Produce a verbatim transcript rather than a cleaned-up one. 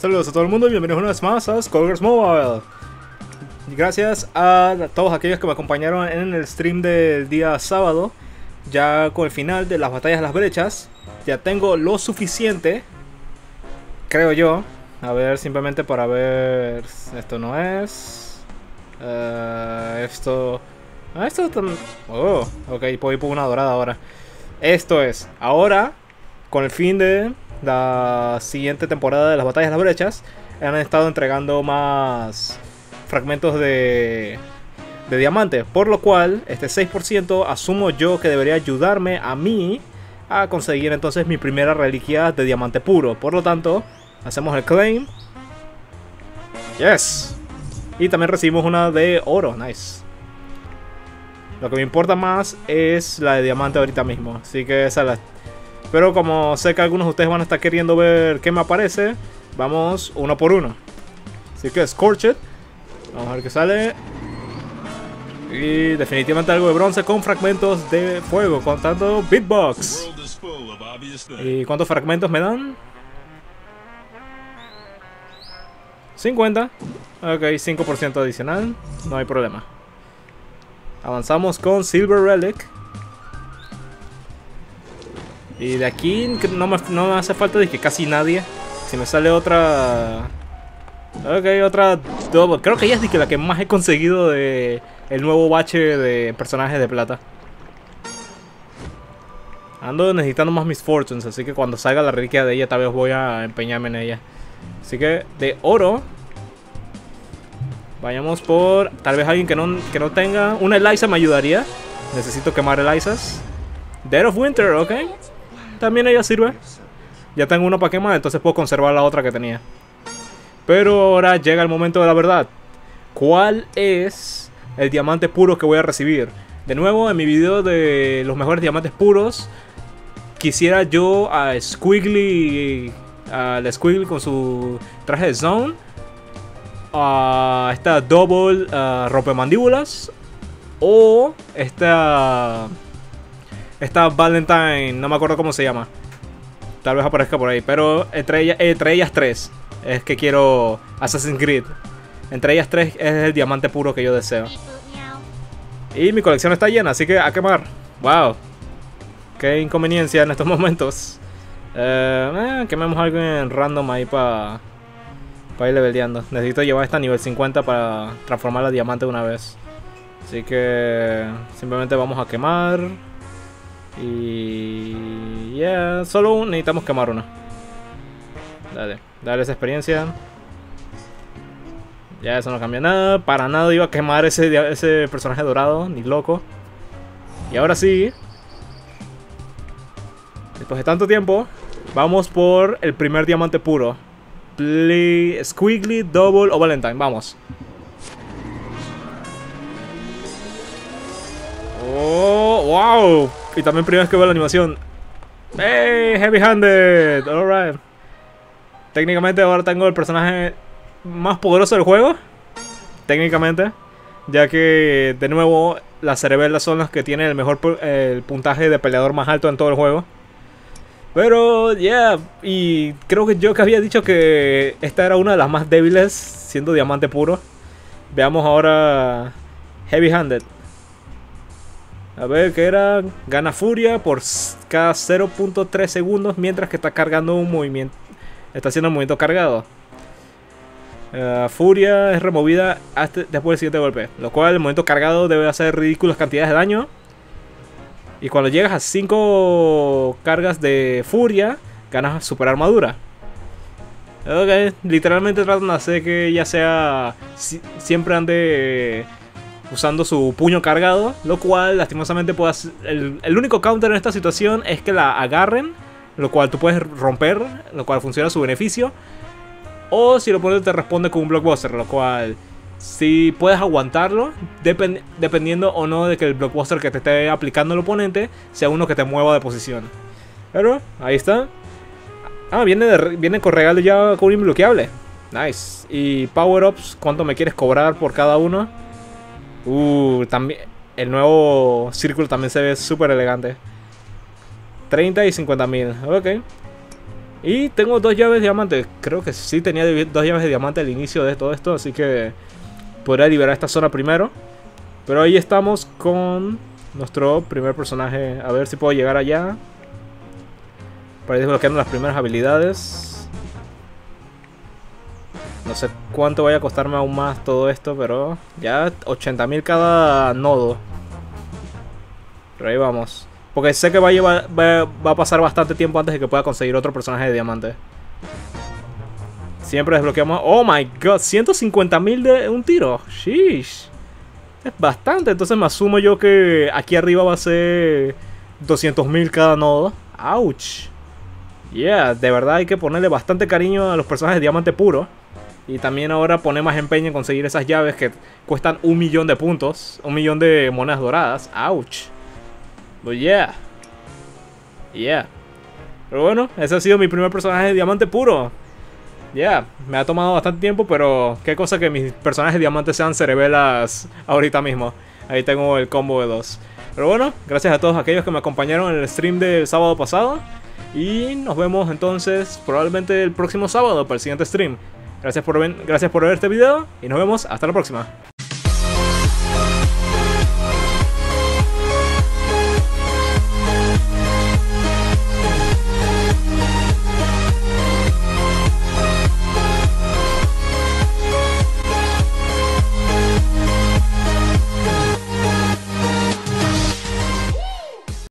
Saludos a todo el mundo y bienvenidos una vez más a Skullgirls Mobile. Gracias a todos aquellos que me acompañaron en el stream del día sábado. Ya con el final de las batallas de las brechas, ya tengo lo suficiente, creo yo. A ver, simplemente para ver... Esto no es... Uh, esto... Ah, esto también... Oh, ok, puedo ir por una dorada ahora. Esto es. Ahora, con el fin de la siguiente temporada de las batallas de las brechas, han estado entregando más fragmentos de... de diamantes, por lo cual este seis por ciento asumo yo que debería ayudarme a mí a conseguir entonces mi primera reliquia de diamante puro. Por lo tanto, hacemos el claim. Yes. Y también recibimos una de oro. Nice. Lo que me importa más es la de diamante ahorita mismo, así que esa la... Pero como sé que algunos de ustedes van a estar queriendo ver qué me aparece, vamos uno por uno. Así que Scorched. Vamos a ver qué sale. Y definitivamente algo de bronce con fragmentos de fuego, contando beatbox. ¿Y cuántos fragmentos me dan? cincuenta. Ok, cinco por ciento adicional. No hay problema. Avanzamos con Silver Relic. Y de aquí no me, no me hace falta de que casi nadie. Si me sale otra... Ok, otra Double. Creo que ella es la que más he conseguido de... el nuevo bache de personajes de plata. Ando necesitando más misfortunes, así que cuando salga la reliquia de ella tal vez voy a empeñarme en ella. Así que de oro vayamos por tal vez alguien que no, que no tenga. Una Eliza me ayudaría. Necesito quemar Elizas. Dead of Winter, ok. También ella sirve. Ya tengo una para quemar, entonces puedo conservar la otra que tenía. Pero ahora llega el momento de la verdad. ¿Cuál es el diamante puro que voy a recibir? De nuevo, en mi video de los mejores diamantes puros, quisiera yo a Squigly, al Squigly con su traje de Zone, a esta Double uh, rompemandíbulas, o esta esta Valentine, no me acuerdo cómo se llama, tal vez aparezca por ahí, pero entre ellas, entre ellas tres es que quiero Assassin's Creed. Entre ellas tres es el diamante puro que yo deseo. Y mi colección está llena, así que a quemar. Wow. Qué inconveniencia en estos momentos. Eh, eh, quememos algo en random ahí para pa ir leveleando. Necesito llevar esta a nivel cincuenta para transformarla a diamante de una vez. Así que simplemente vamos a quemar. Y... Yeah, solo necesitamos quemar una. Dale, dale esa experiencia. Ya eso no cambia nada, para nada iba a quemar ese, ese personaje dorado, ni loco. Y ahora sí, después de tanto tiempo, vamos por el primer diamante puro. Play, Squigly, Double o Valentine, vamos. Oh, wow. Y también primera vez que veo la animación. Hey, Heavy Handed, alright. Técnicamente ahora tengo el personaje más poderoso del juego, técnicamente, ya que de nuevo las Cerebellas son las que tienen el mejor el puntaje de peleador más alto en todo el juego. Pero yeah, y creo que yo que había dicho que esta era una de las más débiles siendo diamante puro. Veamos ahora Heavy Handed. A ver qué era. Gana furia por cada cero punto tres segundos mientras que está cargando un movimiento, está haciendo un movimiento cargado. Uh, furia es removida hasta después del siguiente golpe, lo cual el momento cargado debe hacer ridículas cantidades de daño. Y cuando llegas a cinco cargas de furia, ganas super armadura. Ok, literalmente tratan de hacer que ya sea si, siempre ande usando su puño cargado, lo cual lastimosamente puede hacer, el, el único counter en esta situación es que la agarren, lo cual tú puedes romper, lo cual funciona a su beneficio. O si el oponente te responde con un blockbuster, lo cual si puedes aguantarlo, depend dependiendo o no de que el blockbuster que te esté aplicando el oponente sea uno que te mueva de posición. Pero ahí está. Ah, viene, de, viene con regalo ya con un bloqueable. Nice. Y power-ups, ¿cuánto me quieres cobrar por cada uno? Uh, también el nuevo círculo también se ve súper elegante. treinta y cincuenta mil, ok. Y tengo dos llaves de diamante. Creo que sí tenía dos llaves de diamante al inicio de todo esto, así que podría liberar esta zona primero. Pero ahí estamos con nuestro primer personaje. A ver si puedo llegar allá para ir desbloqueando las primeras habilidades. No sé cuánto vaya a costarme aún más todo esto, pero ya ochenta mil cada nodo. Pero ahí vamos. Porque sé que va a, llevar, va, va a pasar bastante tiempo antes de que pueda conseguir otro personaje de diamante. Siempre desbloqueamos... ¡Oh, my God! ciento cincuenta mil de un tiro. ¡Sheesh! Es bastante. Entonces me asumo yo que aquí arriba va a ser doscientos mil cada nodo. ¡Auch! Yeah, de verdad hay que ponerle bastante cariño a los personajes de diamante puro. Y también ahora poner más empeño en conseguir esas llaves que cuestan un millón de puntos. Un millón de monedas doradas. ¡Auch! But yeah. Yeah. Pero bueno, ese ha sido mi primer personaje de diamante puro. Yeah, me ha tomado bastante tiempo, pero qué cosa que mis personajes de diamante sean cerebelas ahorita mismo. Ahí tengo el combo de dos. Pero bueno, gracias a todos aquellos que me acompañaron en el stream del sábado pasado. Y nos vemos entonces probablemente el próximo sábado para el siguiente stream. Gracias por, gracias por ver este video y nos vemos hasta la próxima.